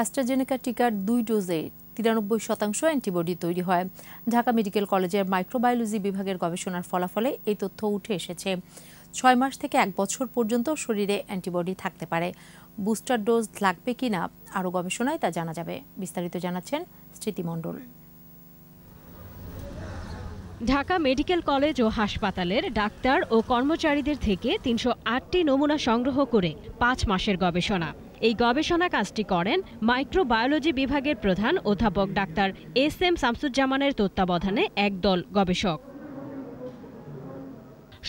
AstraZeneca टीकार दुई Doge 93% antibody तैरी है। ढाका मेडिकल कलेजर माइक्रोबायोलजी विभाग के गवेषणार फलाफले ये तथ्य उठे एसेছে। 6 मास थेके 1 बछर पर्यन्त शरीरे एंटीबडी थाकते पारे। बुस्टर डोज लागबे किना आरो गवेषणाय ता जाना जाबे। विस्तारित जानाচ্ছেন स्मृति मंडल। ঢাকা মেডিকেল কলেজ ও হাসপাতালের ডাক্তার ও কর্মচারীদের থেকে ৩০৮টি নমুনা সংগ্রহ করে ৫ মাসের গবেষণা। এই গবেষণা কাজটি করেন মাইক্রোবায়োলজি বিভাগের প্রধান অধ্যাপক ডাক্তার এসএম শামসুজ্জামানের তত্ত্বাবধানে একদল গবেষক।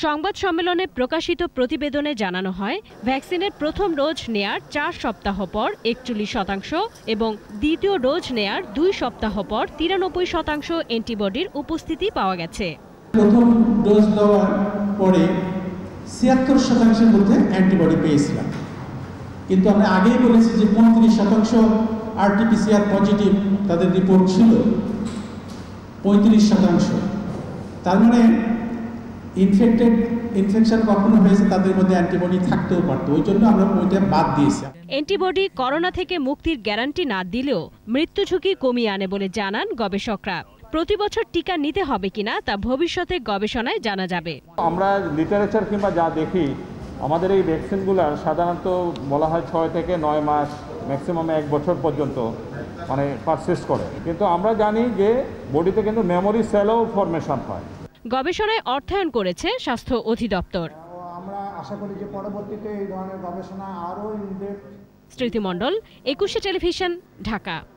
সংবাদ সম্মেলনে প্রকাশিত প্রতিবেদনে জানানো হয়, ভ্যাকসিনের প্রথম ডোজ নেয়ার 4 সপ্তাহ পর 41% এবং দ্বিতীয় ডোজ নেয়ার 2 সপ্তাহ পর 93% অ্যান্টিবডির উপস্থিতি পাওয়া গেছে। প্রথম ডোজ দেওয়ার পরে 76% মধ্যে অ্যান্টিবডি পেয়েছিলাম, কিন্তু আমরা আগেই বলেছি যে 35% আরটিপিসিআর পজিটিভ তাদের রিপোর্ট ছিল। 35% তার মানে ইনফেকশন কখনো হয়েছে তাদের মধ্যে অ্যান্টিবডি থাকতেও পারতো, ওই জন্য আমরা ওইটা বাদ দিয়েছি। অ্যান্টিবডি করোনা থেকে মুক্তির গ্যারান্টি না দিলেও মৃত্যু ঝুঁকি কমিয়ে আনে বলে জানান গবেষকরা। প্রতি বছর টিকা নিতে হবে কিনা তা ভবিষ্যতে গবেষণায় জানা যাবে। আমরা লিটারেচার কিংবা যা দেখি, আমাদের এই ভ্যাকসিনগুলার সাধারণত বলা হয় 6 থেকে 9 মাস, ম্যাক্সিমাম 1 বছর পর্যন্ত মানে পারসিস্ট করে, কিন্তু আমরা জানি যে বডিতে কিন্তু মেমোরি সেলও ফর্মেশন হয়। গবেষণায় অর্থায়ন করেছে স্বাস্থ্য অধিদপ্তর। আমরা আশা করি যে পরবর্তীতে এই ধরনের গবেষণা আরো ইনডেপথ। স্মৃতি মণ্ডল, 21শে টেলিভিশন, ঢাকা।